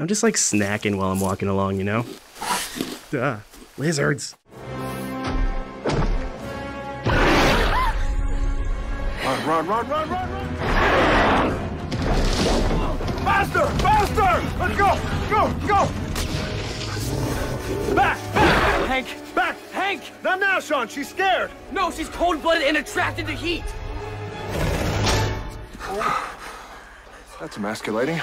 I'm just like snacking while I'm walking along, you know? Duh, lizards. Run. Faster! Let's go! Back, Hank! Back! Hank! Not now, Sean, she's scared! No, she's cold-blooded and attracted to heat! That's emasculating.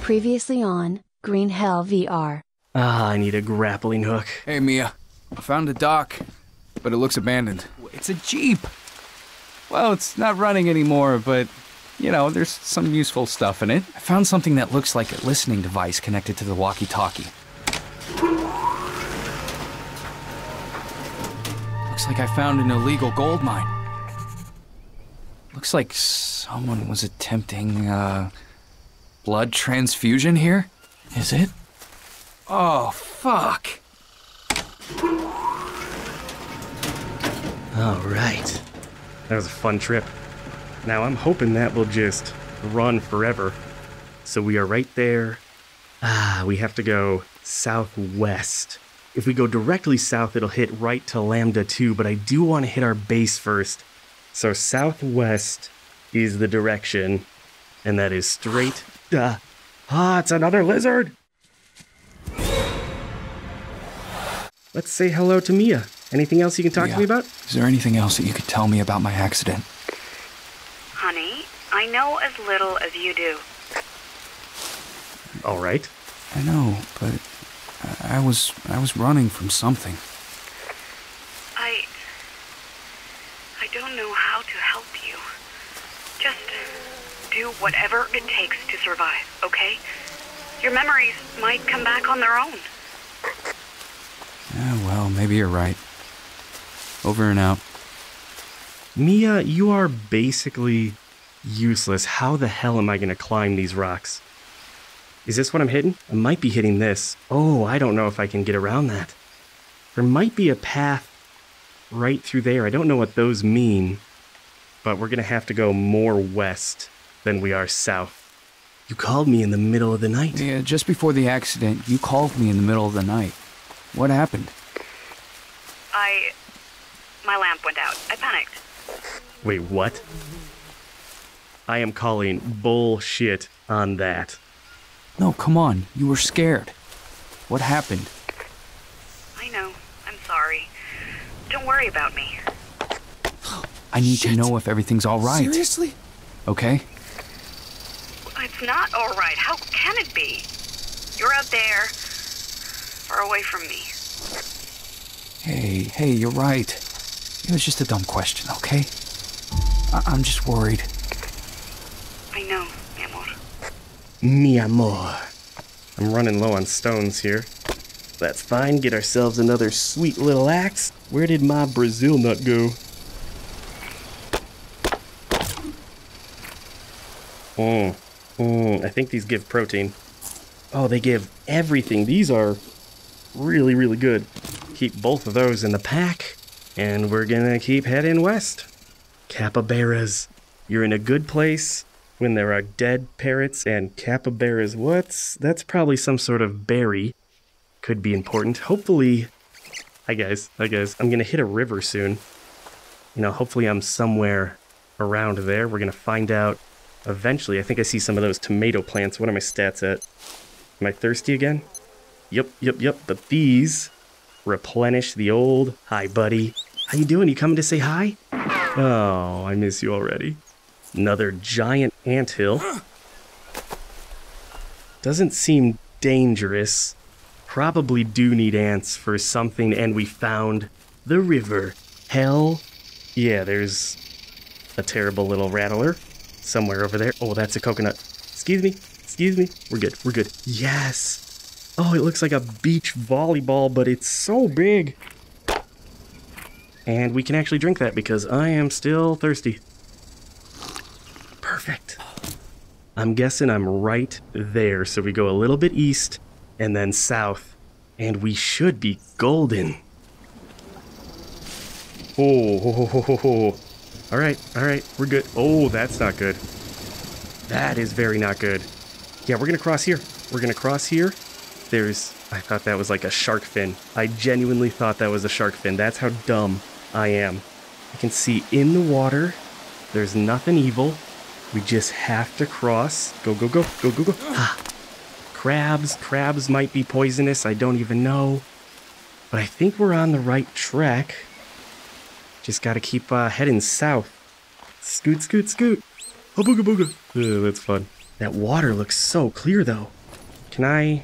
Previously on Green Hell VR. Ah, I need a grappling hook. Hey, Mia. I found a dock, but it looks abandoned. It's a Jeep! Well, it's not running anymore, but, you know, there's some useful stuff in it. I found something that looks like a listening device connected to the walkie-talkie. Looks like I found an illegal gold mine. Looks like someone was attempting, blood transfusion here? Is it? Oh, fuck. All right. That was a fun trip. Now I'm hoping that will just run forever. So we are right there. Ah, we have to go southwest. If we go directly south, it'll hit right to Lambda 2, but I do want to hit our base first. So southwest is the direction, and that is straight. It's another lizard! Let's say hello to Mia. Anything else you can talk to me about? Is there anything else that you could tell me about my accident? Honey, I know as little as you do. All right. I know, but I was running from something. I don't know how to help you. Just do whatever it takes to survive, okay? Your memories might come back on their own. Yeah, well, maybe you're right. Over and out. Mia, you are basically useless. How the hell am I going to climb these rocks? Is this what I'm hitting? I might be hitting this. Oh, I don't know if I can get around that. There might be a path right through there. I don't know what those mean, but we're going to have to go more west than we are south. You called me in the middle of the night. Yeah, just before the accident, you called me in the middle of the night. What happened? My lamp went out. I panicked. Wait, what? I am calling bullshit on that. No, come on. You were scared. What happened? I know. I'm sorry. Don't worry about me. I need to know if everything's all right. Seriously? Okay. It's not all right. How can it be? You're out there, far away from me. Hey, you're right. It was just a dumb question, okay? I'm just worried. I know, mi amor. Mi amor. I'm running low on stones here. That's fine. Get ourselves another sweet little axe. Where did my Brazil nut go? I think these give protein. Oh, they give everything. These are really, really good. Keep both of those in the pack, and we're gonna keep heading west. Capybaras. You're in a good place when there are dead parrots and capybaras. That's probably some sort of berry. Could be important. Hopefully... Hi guys. I'm gonna hit a river soon. You know, hopefully I'm somewhere around there. We're gonna find out eventually. I think I see some of those tomato plants. What are my stats at? Am I thirsty again? Yep. But these replenish the old. Hi, buddy. How you doing? You coming to say hi? Oh, I miss you already. Another giant anthill. Doesn't seem dangerous. Probably do need ants for something, and we found the river. Hell yeah, there's a terrible little rattler. Somewhere over there. Oh, that's a coconut. Excuse me. We're good. Yes. Oh, it looks like a beach volleyball, but it's so big. And we can actually drink that because I am still thirsty. Perfect. I'm guessing I'm right there. So we go a little bit east and then south And we should be golden. Oh, ho, ho, ho, ho, ho. All right, we're good. Oh, that's not good. That is very not good. Yeah, we're gonna cross here. We're gonna cross here. There's, I thought that was like a shark fin. I genuinely thought that was a shark fin. That's how dumb I am. I can see in the water. There's nothing evil. We just have to cross. Go, go, go, go, go, go. Ah. Crabs. Crabs might be poisonous. I don't even know. But I think we're on the right track. Just gotta keep heading south. Scoot, scoot, scoot. Oh, booga, booga. Ugh, that's fun. That water looks so clear, though. Can I,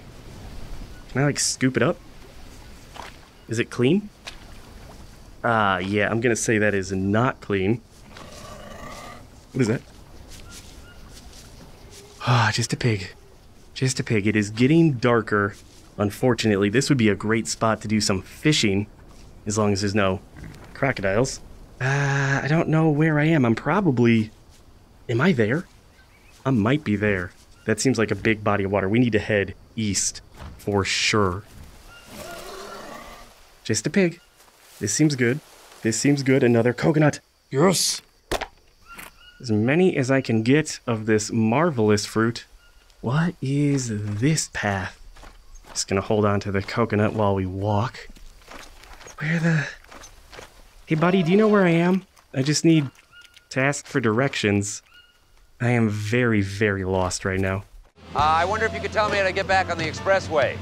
like, scoop it up? Is it clean? Yeah, I'm gonna say that is not clean. What is that? Ah, just a pig. Just a pig. It is getting darker, unfortunately. This would be a great spot to do some fishing, as long as there's no crocodiles. I don't know where I am. I'm probably... Am I there? I might be there. That seems like a big body of water. We need to head east for sure. Just a pig. This seems good. This seems good. Another coconut. Yes! As many as I can get of this marvelous fruit. What is this path? Just gonna hold on to the coconut while we walk. Where the... Hey buddy, do you know where I am? I just need to ask for directions. I am very, very lost right now. I wonder if you could tell me how to get back on the expressway.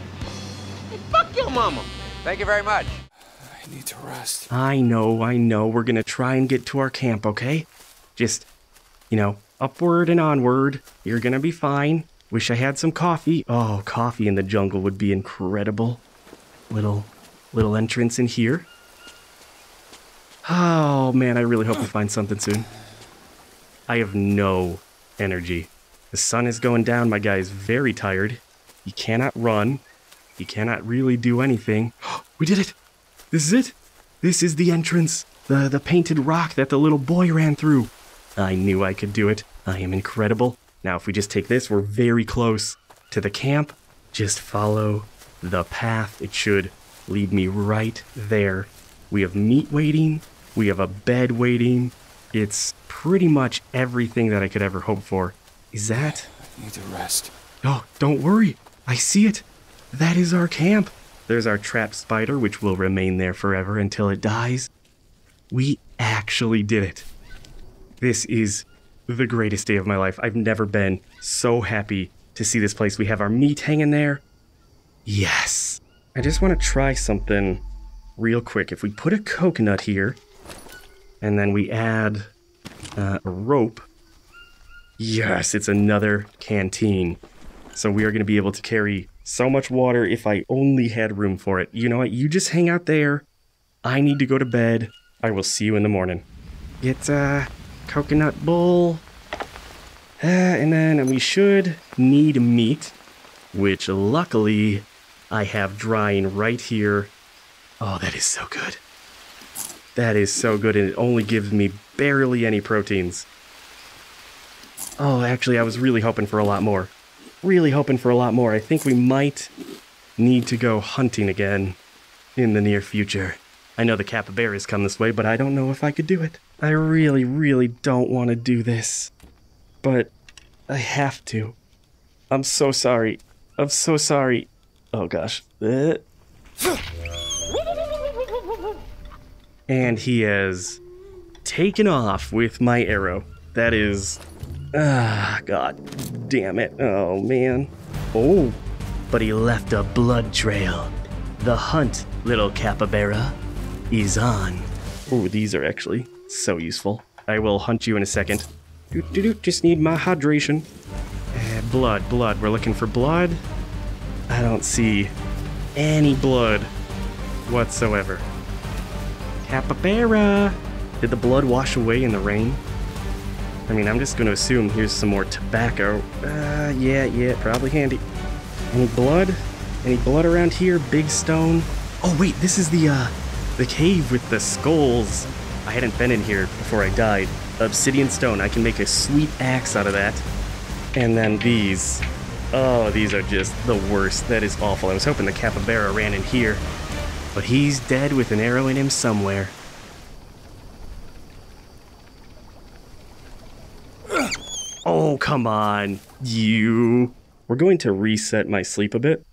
Hey, fuck your mama. Thank you very much. I need to rest. I know. We're gonna try and get to our camp, okay? Just... You know, upward and onward, you're gonna be fine. Wish I had some coffee. Oh, coffee in the jungle would be incredible. Little entrance in here. Oh, man, I really hope we find something soon. I have no energy. The sun is going down. My guy is very tired. He cannot run. He cannot really do anything. We did it! This is it! This is the entrance. The painted rock that the little boy ran through. I knew I could do it. I am incredible. Now, if we just take this, we're very close to the camp. Just follow the path. It should lead me right there. We have meat waiting. We have a bed waiting. It's pretty much everything that I could ever hope for. Is that... I need to rest. Oh, don't worry. I see it. That is our camp. There's our trap spider, which will remain there forever until it dies. We actually did it. This is the greatest day of my life. I've never been so happy to see this place. We have our meat hanging there. Yes. I just want to try something real quick. If we put a coconut here, and then we add a rope. Yes, it's another canteen. So we are going to be able to carry so much water if I only had room for it. You know what? You just hang out there. I need to go to bed. I will see you in the morning. It's, coconut bowl, and then we should need meat, which luckily I have drying right here. Oh, that is so good. That is so good, and it only gives me barely any proteins. Oh, actually, I was really hoping for a lot more. Really hoping for a lot more. I think we might need to go hunting again in the near future. I know the capybaras come this way, but I don't know if I could do it. I really, really don't want to do this, but I have to. I'm so sorry. I'm so sorry. Oh, gosh. And he has taken off with my arrow. That is... Ah, God damn it. Oh, man. Oh, but he left a blood trail. The hunt, little capybara, is on. Oh, these are actually... so useful. I will hunt you in a second. Just need my hydration. Blood. We're looking for blood. I don't see any blood whatsoever. Capybara! Did the blood wash away in the rain? I mean, I'm just going to assume here's some more tobacco. Yeah, probably handy. Any blood? Any blood around here? Big stone? Oh, wait, this is the cave with the skulls. I hadn't been in here before I died. Obsidian stone. I can make a sweet axe out of that. And then these. Oh, these are just the worst. That is awful. I was hoping the capybara ran in here. But he's dead with an arrow in him somewhere. Oh, come on, you. We're going to reset my sleep a bit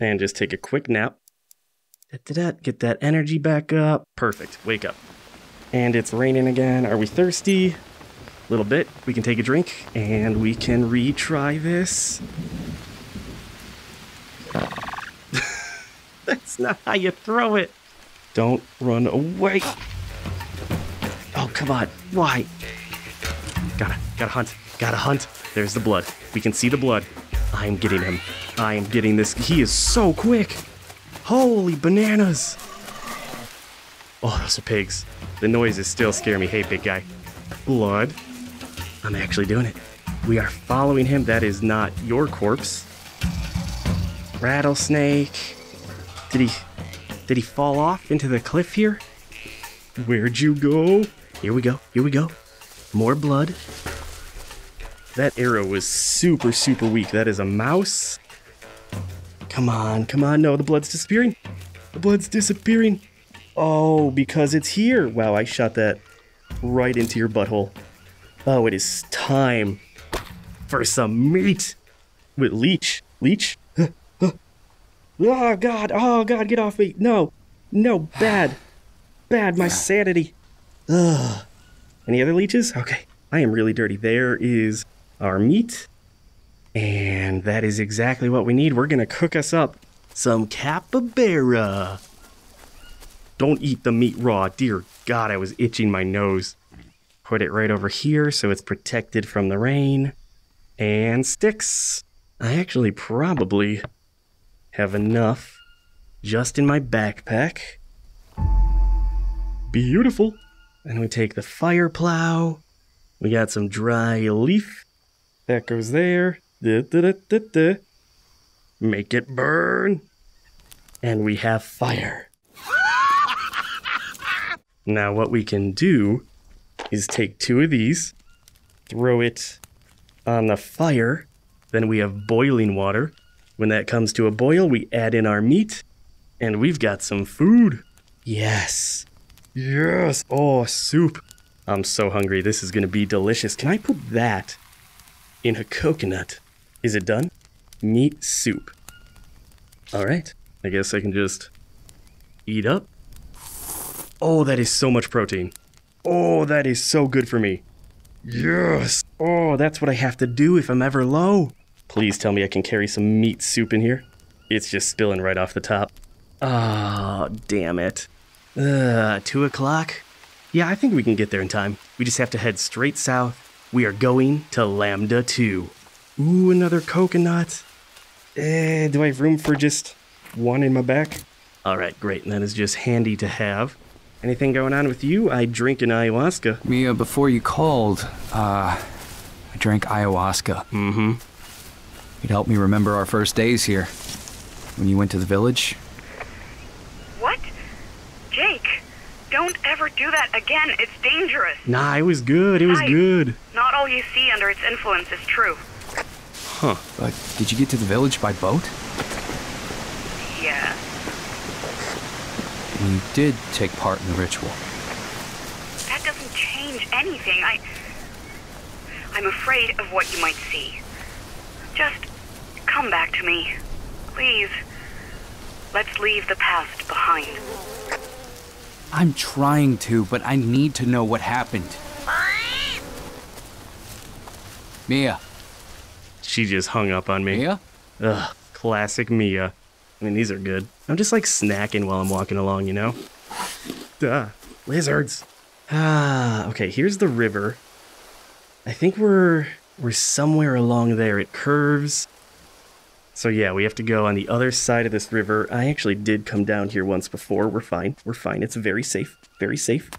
and just take a quick nap. Get that energy back up. Perfect. Wake up. And it's raining again. Are we thirsty? A little bit. We can take a drink and we can retry this. That's not how you throw it. Don't run away. Oh, come on. Why? Gotta hunt. Gotta hunt. There's the blood. We can see the blood. I am getting him. I am getting this. He is so quick. Holy bananas. Oh, those are pigs. The noises still scare me. Hey, big guy. Blood. I'm actually doing it. We are following him. That is not your corpse. Rattlesnake. Did he fall off into the cliff here? Where'd you go? Here we go. Here we go. More blood. That arrow was super, super weak. That is a mouse. Come on, come on. No, the blood's disappearing. The blood's disappearing. Oh, because it's here. Wow, I shot that right into your butthole. Oh, it is time for some meat with leech. Leech? Oh, God, get off me. No, no, bad. Bad, my sanity. Ugh. Any other leeches? Okay, I am really dirty. There is our meat. And that is exactly what we need. We're gonna cook us up some capybara. Don't eat the meat raw. Dear God, I was itching my nose. Put it right over here so it's protected from the rain. And sticks. I actually probably have enough just in my backpack. Beautiful. And we take the fire plow. We got some dry leaf. That goes there. Da, da, da, da, da. Make it burn. And we have fire. Now what we can do is take two of these, throw it on the fire. Then we have boiling water. When that comes to a boil, we add in our meat. And we've got some food. Yes. Yes! Oh, soup! I'm so hungry. This is gonna be delicious. Can I put that in a coconut? Is it done? Meat soup. Alright. I guess I can just eat up. Oh, that is so much protein. Oh, that is so good for me. Yes! Oh, that's what I have to do if I'm ever low. Please tell me I can carry some meat soup in here. It's just spilling right off the top. Ah, damn it. 2 o'clock? Yeah, I think we can get there in time. We just have to head straight south. We are going to Lambda 2. Ooh, another coconut. Do I have room for just one in my back? All right, great. That is just handy to have. Anything going on with you? I drink an ayahuasca. Mia, before you called, I drank ayahuasca. Mm-hmm. It helped me remember our first days here. When you went to the village. What? Jake, don't ever do that again. It's dangerous. Nah, it was good. It was good. Not all you see under its influence is true. Huh. But did you get to the village by boat? Yeah. You did take part in the ritual. That doesn't change anything. I'm afraid of what you might see. Just come back to me. Please. Let's leave the past behind. I'm trying to, but I need to know what happened. Mia. She just hung up on me. Mia? Ugh, classic Mia. I mean, these are good. I'm just like snacking while I'm walking along, you know? Duh, lizards. Ah, okay, here's the river. I think we're somewhere along there. It curves. So yeah, we have to go on the other side of this river. I actually did come down here once before. We're fine. We're fine. It's very safe. Very safe.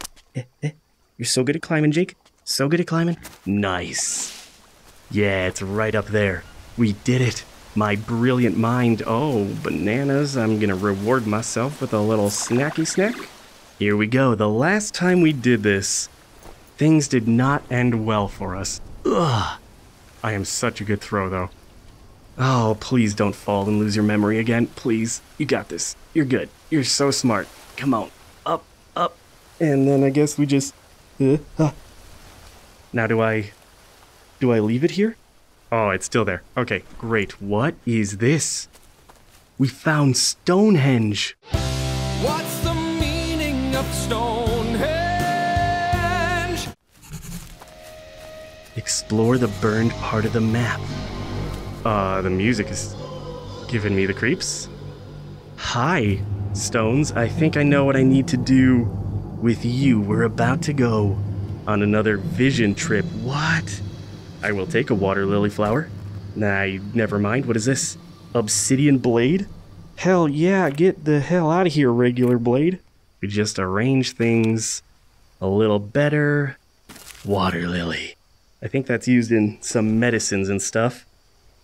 You're so good at climbing, Jake. So good at climbing. Nice. Yeah, it's right up there. We did it. My brilliant mind. Oh, bananas. I'm going to reward myself with a little snacky snack. Here we go. The last time we did this, things did not end well for us. Ugh. I am such a good throw, though. Oh, please don't fall and lose your memory again. Please. You got this. You're good. You're so smart. Come on. Up, up. And then I guess we just... Now do I leave it here? Oh, it's still there. Okay, great. What is this? We found Stonehenge. What's the meaning of Stonehenge? Explore the burned part of the map. The music is giving me the creeps. Hi, stones. I think I know what I need to do with you. We're about to go on another vision trip. What? I will take a water lily flower. Nah, never mind. What is this? Obsidian blade? Hell yeah, get the hell out of here, regular blade. We just arrange things a little better. Water lily. I think that's used in some medicines and stuff.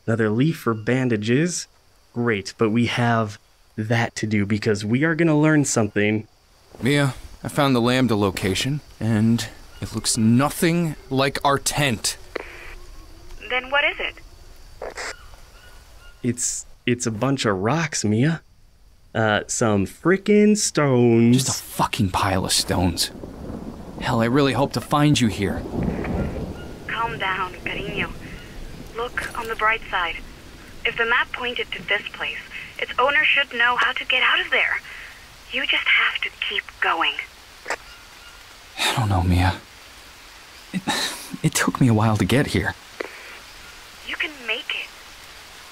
Another leaf for bandages. Great, but we have that to do because we are going to learn something. Mia, I found the Lambda location, and it looks nothing like our tent. Then what is it? It's a bunch of rocks, Mia. Some frickin' stones. Just a fucking pile of stones. Hell, I really hope to find you here. Calm down, cariño. Look on the bright side. If the map pointed to this place, its owner should know how to get out of there. You just have to keep going. I don't know, Mia. It took me a while to get here. You can make it.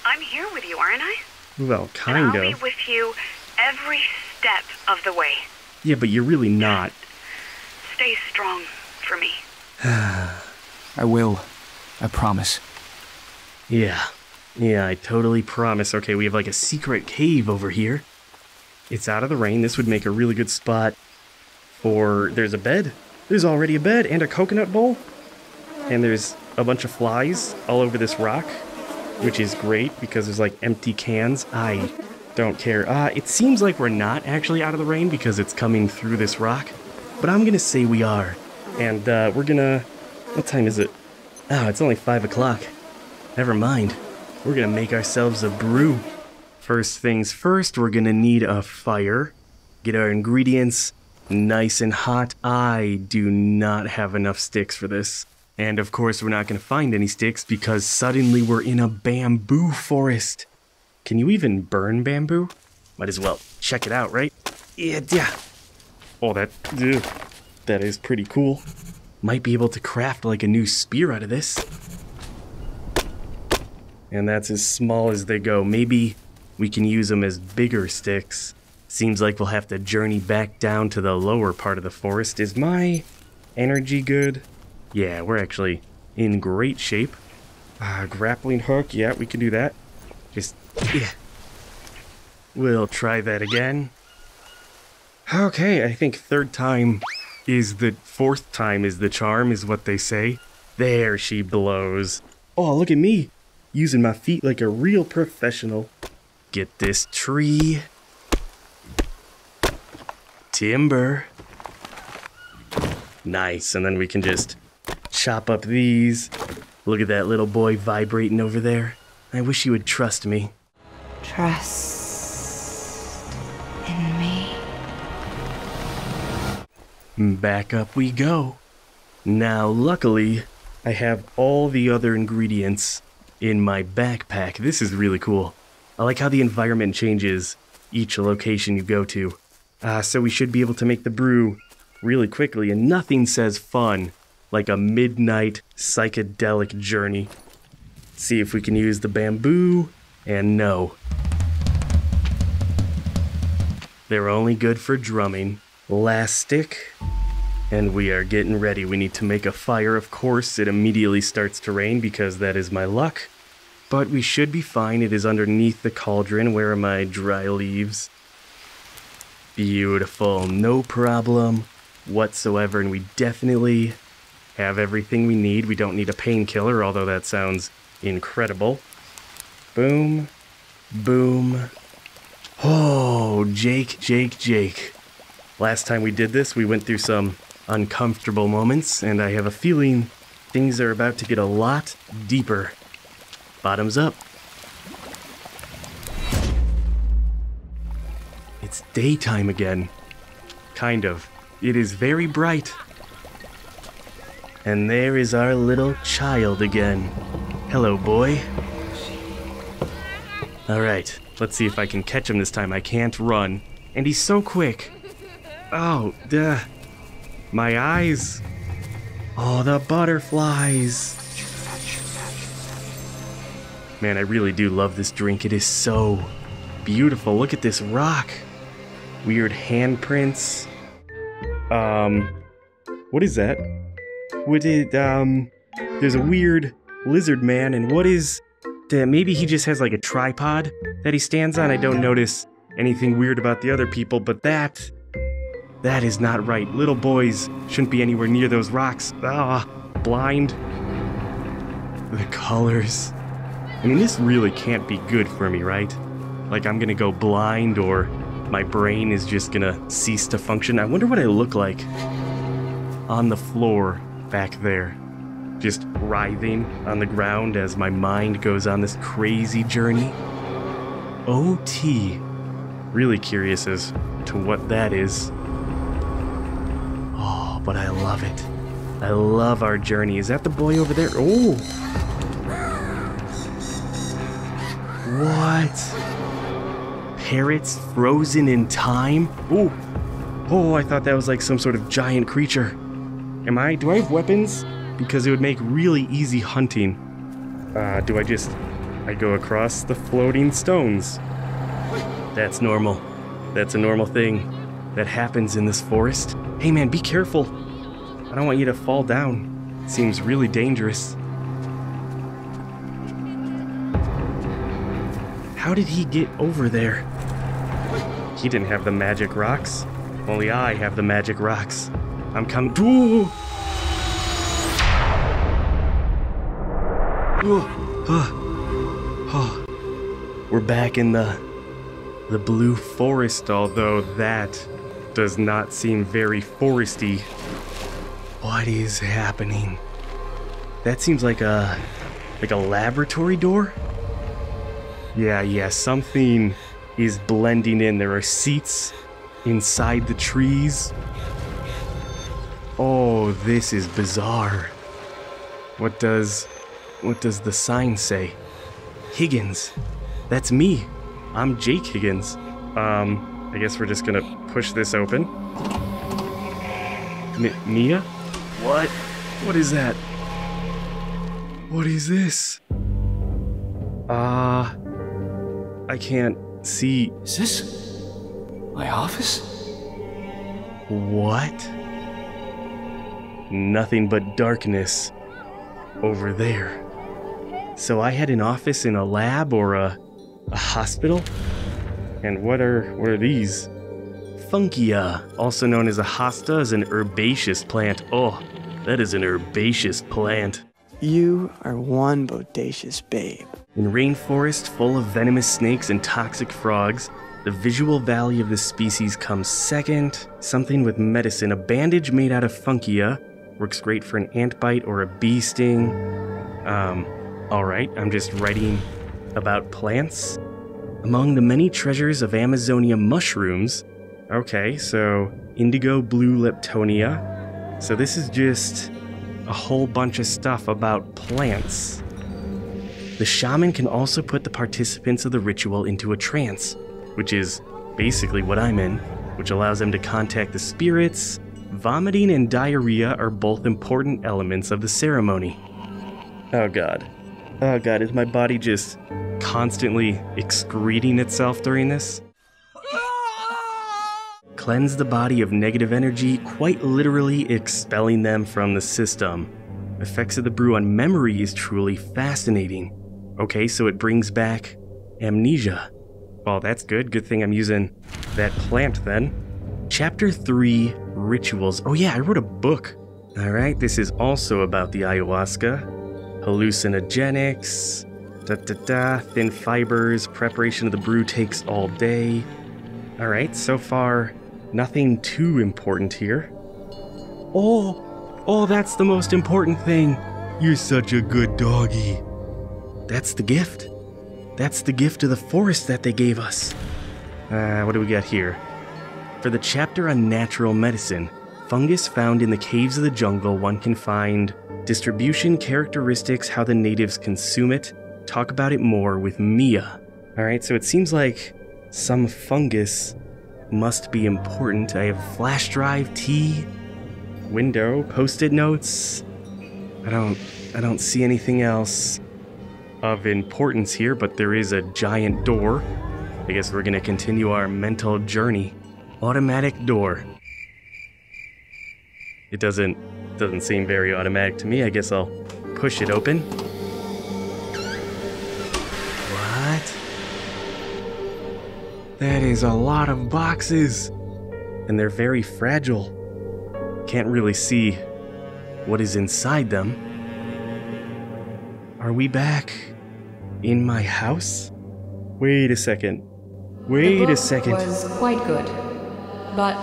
I'm here with you, aren't I? Well, kind of. I'll be with you every step of the way. Yeah, but you're really not. Stay strong for me. I will. I promise. Yeah, I totally promise. Okay, we have like a secret cave over here. It's out of the rain. This would make a really good spot for... There's a bed. There's already a bed and a coconut bowl. And there's a bunch of flies all over this rock, which is great because there's like empty cans. I don't care. It seems like we're not actually out of the rain because it's coming through this rock, but I'm gonna say we are. And we're gonna... What time is it? Oh, it's only 5 o'clock. Never mind. We're gonna make ourselves a brew. First things first, we're gonna need a fire. Get our ingredients nice and hot. I do not have enough sticks for this. And of course, we're not gonna find any sticks because suddenly we're in a bamboo forest. Can you even burn bamboo? Might as well check it out, right? Yeah. Oh, that is pretty cool. Might be able to craft like a new spear out of this. And that's as small as they go. Maybe we can use them as bigger sticks. Seems like we'll have to journey back down to the lower part of the forest. Is my energy good? Yeah, we're actually in great shape. Grappling hook, yeah, we can do that. We'll try that again. Okay, I think fourth time is the charm, is what they say. There she blows. Oh, look at me. Using my feet like a real professional. Get this tree. Timber. Nice, and then we can just chop up these. Look at that little boy vibrating over there. I wish you would trust me. Trust in me. Back up we go. Now, luckily, I have all the other ingredients in my backpack. This is really cool. I like how the environment changes each location you go to. So we should be able to make the brew really quickly, and nothing says fun like a midnight psychedelic journey. Let's see if we can use the bamboo, and no. They're only good for drumming. Last stick, and we are getting ready. We need to make a fire, of course. It immediately starts to rain because that is my luck. But we should be fine. It is underneath the cauldron. Where are my dry leaves? Beautiful. No problem whatsoever. And we definitely have everything we need. We don't need a painkiller, although that sounds incredible. Boom. Boom. Oh, Jake. Last time we did this, we went through some uncomfortable moments, and I have a feeling things are about to get a lot deeper. Bottoms up. daytime again. Kind of. It is very bright. And there is our little child again. Hello, boy. Alright, let's see if I can catch him this time. I can't run. And he's so quick. Oh, duh. My eyes. Oh, the butterflies. Man, I really do love this drink. It is so beautiful. Look at this rock. Weird handprints. What is that? What did, there's a weird lizard man, and what is... Maybe he just has like a tripod that he stands on. I don't notice anything weird about the other people, but that is not right. Little boys shouldn't be anywhere near those rocks. Ah, blind. The colors. I mean, this really can't be good for me, right? Like, I'm gonna go blind, or my brain is just gonna cease to function. I wonder what I look like on the floor back there. Just writhing on the ground as my mind goes on this crazy journey. OT. Really curious as to what that is. Oh, but I love it. I love our journey. Is that the boy over there? Oh! What? Parrots frozen in time? Oh! Oh, I thought that was like some sort of giant creature. Do I have weapons? Because it would make really easy hunting. I go across the floating stones. That's normal. That's a normal thing that happens in this forest. Hey man, be careful. I don't want you to fall down. It seems really dangerous. How did he get over there? He didn't have the magic rocks. Only I have the magic rocks. I'm coming. Ooh! We're back in the blue forest, although that does not seem very foresty. What is happening? That seems like a laboratory door? Yeah, something is blending in. There are seats inside the trees. Oh, this is bizarre. What does the sign say? Higgins. That's me. I'm Jake Higgins. I guess we're just gonna push this open. Mia? What? What is that? What is this? I can't see. Is this my office? What? Nothing but darkness over there. So I had an office in a lab or a hospital? And what are these? Funkia, also known as a hosta, is an herbaceous plant. Oh, that is an herbaceous plant. You are one bodacious babe. In rainforest full of venomous snakes and toxic frogs, the visual value of this species comes second. Something with medicine, a bandage made out of Funkia, works great for an ant bite or a bee sting. Alright, I'm just writing about plants. Among the many treasures of Amazonia mushrooms. Okay, so indigo blue leptonia. So this is just a whole bunch of stuff about plants. The shaman can also put the participants of the ritual into a trance, which is basically what I'm in, which allows them to contact the spirits. Vomiting and diarrhea are both important elements of the ceremony. Oh god. Oh god, is my body just constantly excreting itself during this? Cleanse the body of negative energy, quite literally expelling them from the system. Effects of the brew on memory is truly fascinating. Okay, so it brings back amnesia. Well, that's good. Good thing I'm using that plant then. Chapter 3, Rituals. Oh yeah, I wrote a book. Alright, this is also about the ayahuasca. Hallucinogenics, thin fibers, preparation of the brew takes all day. Alright, so far, nothing too important here. Oh, that's the most important thing. You're such a good doggy. That's the gift. That's the gift of the forest that they gave us. What do we got here? For the chapter on natural medicine, fungus found in the caves of the jungle, one can find distribution, characteristics, how the natives consume it. Talk about it more with Mia. Alright, so it seems like some fungus must be important. I have flash drive, tea, window, post-it notes. I don't see anything else of importance here, but there is a giant door. I guess we're gonna continue our mental journey. Automatic door. It doesn't seem very automatic to me. I guess I'll push it open. What? That is a lot of boxes. And they're very fragile. Can't really see what is inside them. Are we back in my house? Wait a second. Wait a second. The book was quite good, but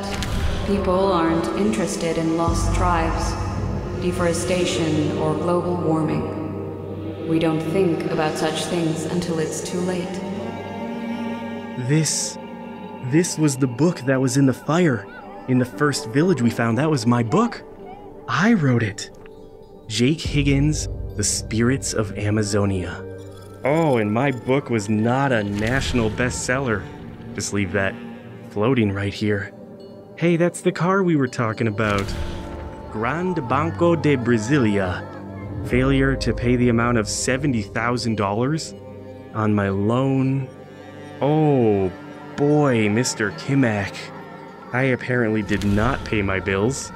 people aren't interested in lost tribes, deforestation, or global warming. We don't think about such things until it's too late. This was the book that was in the fire in the first village we found. That was my book. I wrote it. Jake Higgins, The Spirits of Amazonia. Oh, and my book was not a national bestseller. Just leave that floating right here. Hey, that's the car we were talking about. Grande Banco de Brasilia. Failure to pay the amount of $70,000 on my loan. Oh boy, Mr. Kimack. I apparently did not pay my bills.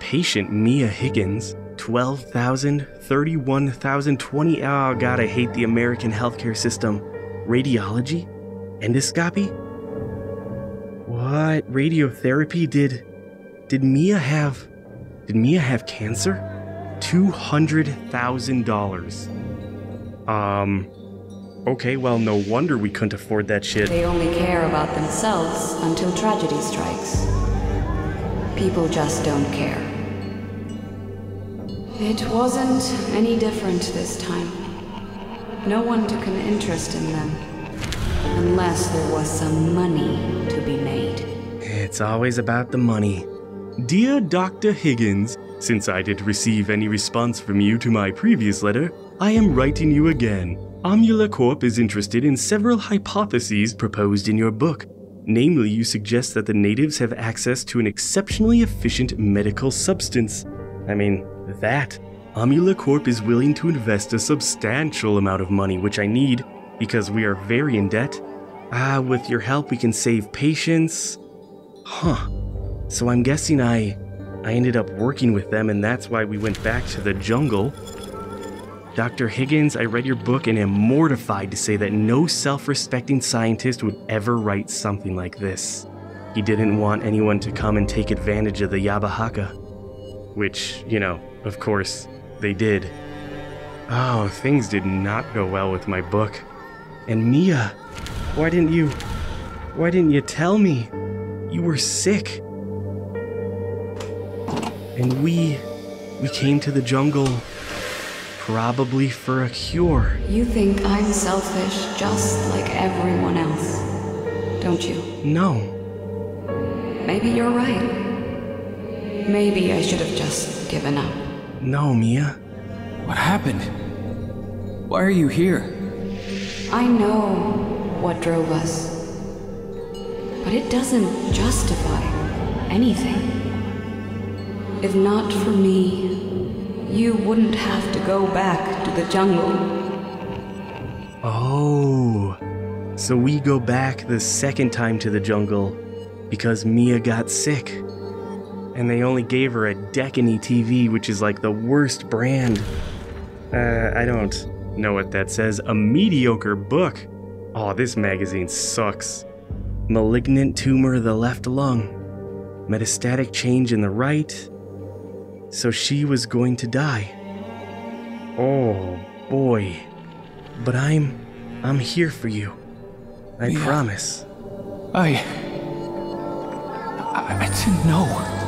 Patient Mia Higgins. 12,000, 31,000, 20. Oh god, I hate the American healthcare system. Radiology? Endoscopy? What? Radiotherapy? Did Mia have cancer? $200,000. Okay, well, no wonder we couldn't afford that shit. They only care about themselves until tragedy strikes. People just don't care. It wasn't any different this time. No one took an interest in them. Unless there was some money to be made. It's always about the money. Dear Dr. Higgins, since I didn't receive any response from you to my previous letter, I am writing you again. Amula Corp is interested in several hypotheses proposed in your book. Namely, you suggest that the natives have access to an exceptionally efficient medical substance. I mean, that. Amula Corp is willing to invest a substantial amount of money, which I need, because we are very in debt. With your help we can save patients. Huh. So I'm guessing I ended up working with them, and that's why we went back to the jungle. Dr. Higgins, I read your book and am mortified to say that no self-respecting scientist would ever write something like this. He didn't want anyone to come and take advantage of the Yabahaka. Which, you know, of course, they did. Oh, things did not go well with my book. And Mia, why didn't you tell me? You were sick. And we came to the jungle probably for a cure. You think I'm selfish just like everyone else, don't you? No. Maybe you're right. Maybe I should have just given up. No, Mia. What happened? Why are you here? I know what drove us, but it doesn't justify anything. If not for me, you wouldn't have to go back to the jungle. Oh, so we go back the second time to the jungle because Mia got sick. And they only gave her a Decany TV, which is like the worst brand. I don't know what that says. A mediocre book. Oh, this magazine sucks. Malignant tumor of the left lung. Metastatic change in the right. So she was going to die. Oh, boy. But I'm here for you. I promise. I didn't know.